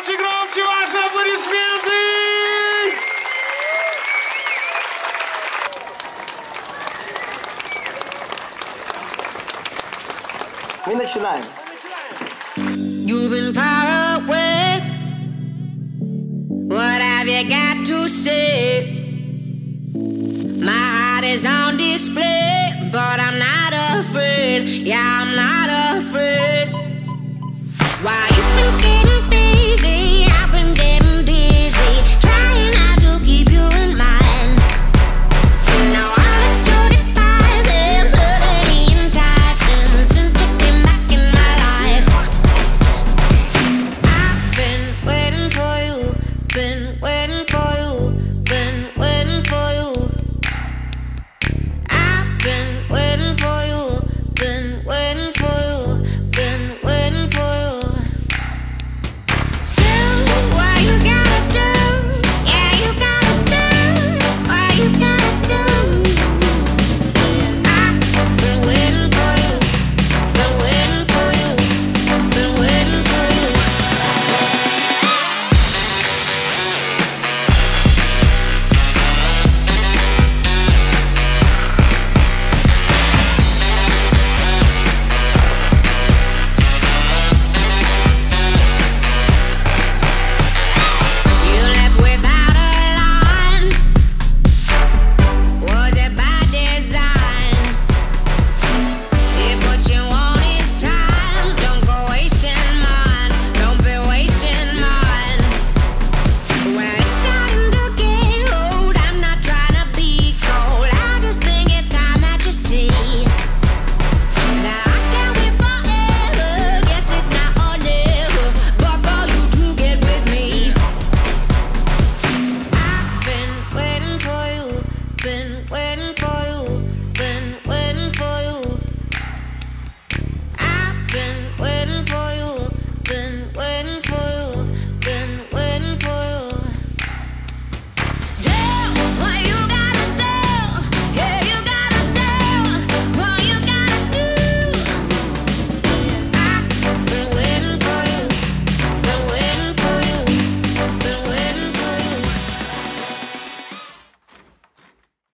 Громче, громче ваши аплодисменты! Мы начинаем. You've been far away. What have you got to say? My heart is on display, but I'm not afraid. Yeah, I'm not afraid. Why you been